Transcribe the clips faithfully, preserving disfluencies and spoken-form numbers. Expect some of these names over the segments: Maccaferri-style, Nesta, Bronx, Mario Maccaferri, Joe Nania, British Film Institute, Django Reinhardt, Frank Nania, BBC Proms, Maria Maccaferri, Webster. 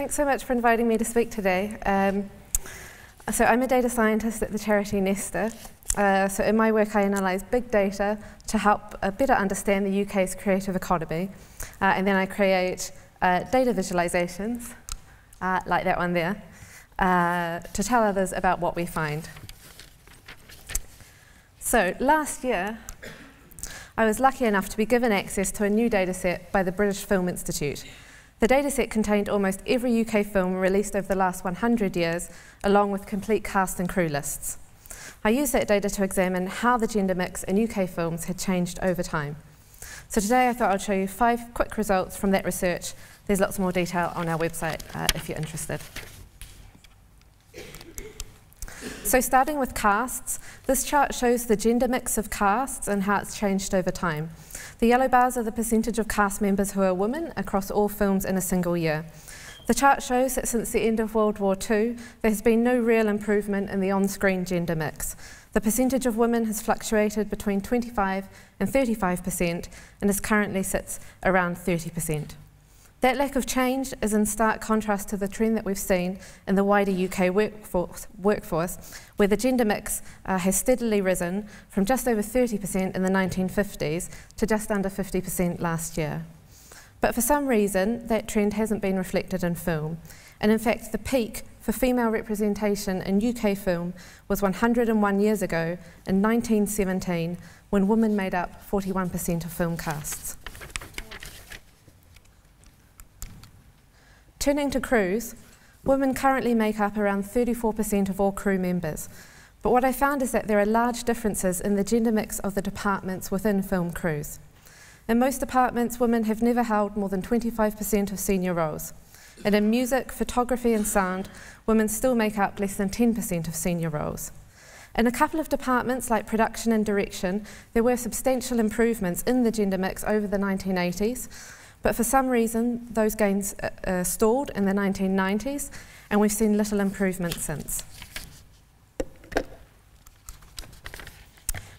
Thanks so much for inviting me to speak today. Um, so I'm a data scientist at the charity Nesta. Uh, so in my work I analyse big data to help uh, better understand the U K's creative economy. Uh, and then I create uh, data visualisations, uh, like that one there, uh, to tell others about what we find. So last year I was lucky enough to be given access to a new dataset by the British Film Institute. The dataset contained almost every U K film released over the last one hundred years, along with complete cast and crew lists. I used that data to examine how the gender mix in U K films had changed over time. So today I thought I'd show you five quick results from that research. There's lots more detail on our website uh, if you're interested. So starting with casts, this chart shows the gender mix of casts and how it's changed over time. The yellow bars are the percentage of cast members who are women across all films in a single year. The chart shows that since the end of World War Two, there has been no real improvement in the on-screen gender mix. The percentage of women has fluctuated between twenty-five and thirty-five percent and is currently sits around thirty percent. That lack of change is in stark contrast to the trend that we've seen in the wider U K workforce, workforce where the gender mix uh, has steadily risen from just over thirty percent in the nineteen fifties to just under fifty percent last year. But for some reason, that trend hasn't been reflected in film. And in fact, the peak for female representation in U K film was one hundred and one years ago in nineteen seventeen, when women made up forty-one percent of film casts. Turning to crews, women currently make up around thirty-four percent of all crew members. But what I found is that there are large differences in the gender mix of the departments within film crews. In most departments, women have never held more than twenty-five percent of senior roles. And in music, photography and sound, women still make up less than ten percent of senior roles. In a couple of departments like production and direction, there were substantial improvements in the gender mix over the nineteen eighties. But for some reason, those gains uh, stalled in the nineteen nineties, and we've seen little improvement since.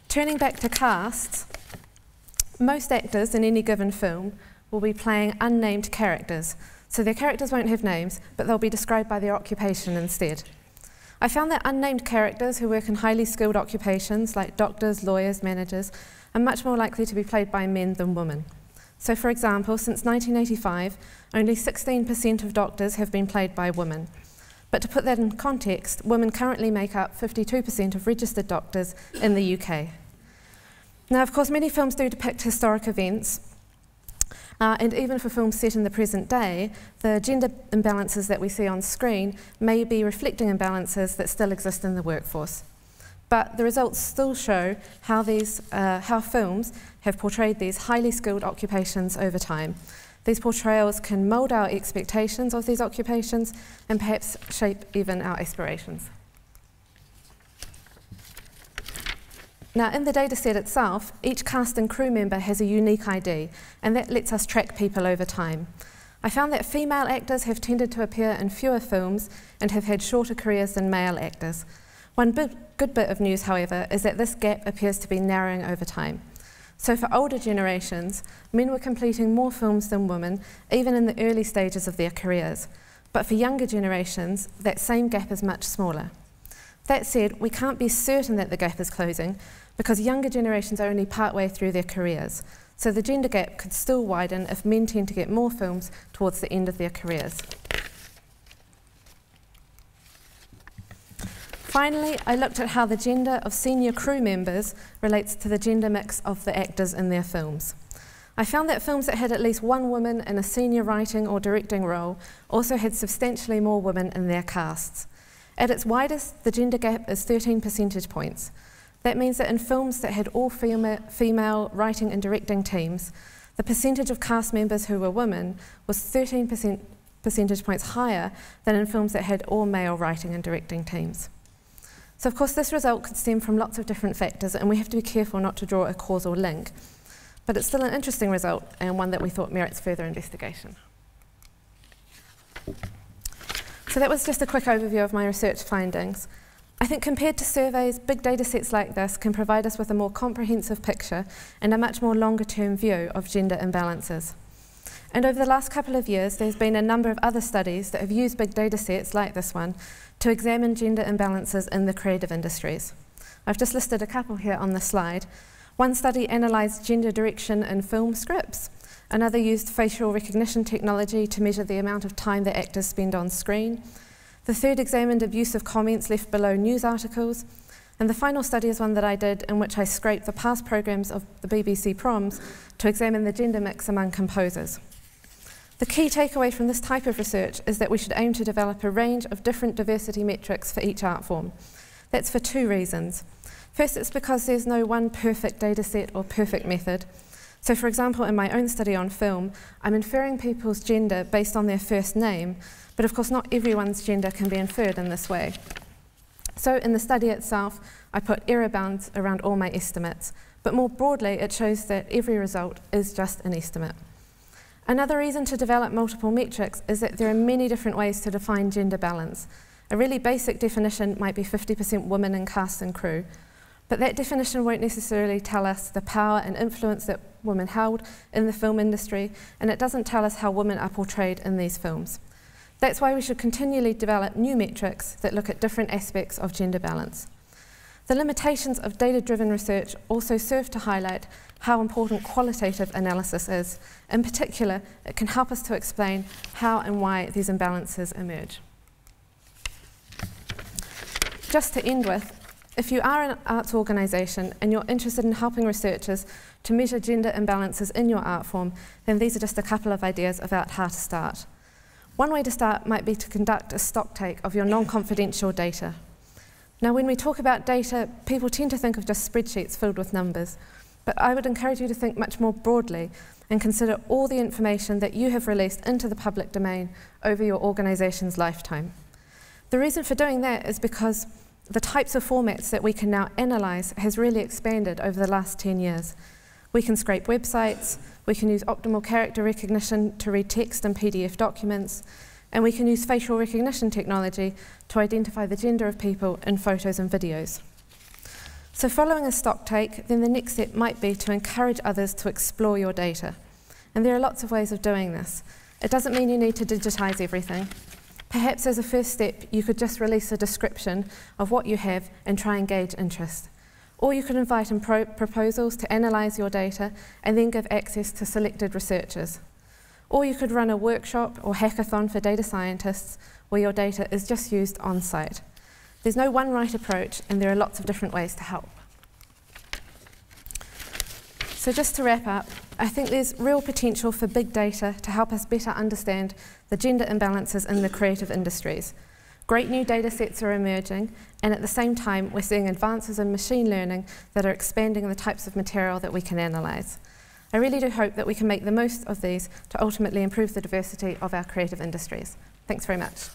Turning back to casts, most actors in any given film will be playing unnamed characters. So their characters won't have names, but they'll be described by their occupation instead. I found that unnamed characters who work in highly skilled occupations, like doctors, lawyers, managers, are much more likely to be played by men than women. So for example, since nineteen eighty-five, only sixteen percent of doctors have been played by women. But to put that in context, women currently make up fifty-two percent of registered doctors in the U K. Now, of course, many films do depict historic events, uh, and even for films set in the present day, the gender imbalances that we see on screen may be reflecting imbalances that still exist in the workforce. But the results still show how, these, uh, how films have portrayed these highly skilled occupations over time. These portrayals can mould our expectations of these occupations and perhaps shape even our aspirations. Now, in the dataset itself, each cast and crew member has a unique I D, and that lets us track people over time. I found that female actors have tended to appear in fewer films and have had shorter careers than male actors. One good bit of news, however, is that this gap appears to be narrowing over time. So for older generations, men were completing more films than women, even in the early stages of their careers. But for younger generations, that same gap is much smaller. That said, we can't be certain that the gap is closing, because younger generations are only partway through their careers. So the gender gap could still widen if men tend to get more films towards the end of their careers. Finally, I looked at how the gender of senior crew members relates to the gender mix of the actors in their films. I found that films that had at least one woman in a senior writing or directing role also had substantially more women in their casts. At its widest, the gender gap is thirteen percentage points. That means that in films that had all fema- female writing and directing teams, the percentage of cast members who were women was thirteen percentage points higher than in films that had all male writing and directing teams. So of course this result could stem from lots of different factors, and we have to be careful not to draw a causal link. But it's still an interesting result, and one that we thought merits further investigation. So that was just a quick overview of my research findings. I think compared to surveys, big data sets like this can provide us with a more comprehensive picture and a much more longer term view of gender imbalances. And over the last couple of years, there's been a number of other studies that have used big data sets like this one to examine gender imbalances in the creative industries. I've just listed a couple here on the slide. One study analysed gender direction in film scripts. Another used facial recognition technology to measure the amount of time that actors spend on screen. The third examined abuse of comments left below news articles. And the final study is one that I did in which I scraped the past programmes of the B B C Proms to examine the gender mix among composers. The key takeaway from this type of research is that we should aim to develop a range of different diversity metrics for each art form. That's for two reasons. First, it's because there's no one perfect data set or perfect method. So, for example, in my own study on film, I'm inferring people's gender based on their first name, but of course not everyone's gender can be inferred in this way. So, in the study itself, I put error bounds around all my estimates, but more broadly, it shows that every result is just an estimate. Another reason to develop multiple metrics is that there are many different ways to define gender balance. A really basic definition might be fifty percent women in cast and crew, but that definition won't necessarily tell us the power and influence that women held in the film industry, and it doesn't tell us how women are portrayed in these films. That's why we should continually develop new metrics that look at different aspects of gender balance. The limitations of data-driven research also serve to highlight how important qualitative analysis is. In particular, it can help us to explain how and why these imbalances emerge. Just to end with, if you are an arts organisation and you're interested in helping researchers to measure gender imbalances in your art form, then these are just a couple of ideas about how to start. One way to start might be to conduct a stock take of your non-confidential data. Now, when we talk about data, people tend to think of just spreadsheets filled with numbers, but I would encourage you to think much more broadly and consider all the information that you have released into the public domain over your organisation's lifetime. The reason for doing that is because the types of formats that we can now analyse has really expanded over the last ten years. We can scrape websites, we can use optimal character recognition to read text and P D F documents, and we can use facial recognition technology to identify the gender of people in photos and videos. So following a stock take, then the next step might be to encourage others to explore your data. And there are lots of ways of doing this. It doesn't mean you need to digitise everything. Perhaps as a first step, you could just release a description of what you have and try and gauge interest. Or you could invite in pro proposals to analyse your data and then give access to selected researchers. Or you could run a workshop or hackathon for data scientists where your data is just used on-site. There's no one right approach, and there are lots of different ways to help. So just to wrap up, I think there's real potential for big data to help us better understand the gender imbalances in the creative industries. Great new data sets are emerging, and at the same time we're seeing advances in machine learning that are expanding the types of material that we can analyse. I really do hope that we can make the most of these to ultimately improve the diversity of our creative industries. Thanks very much.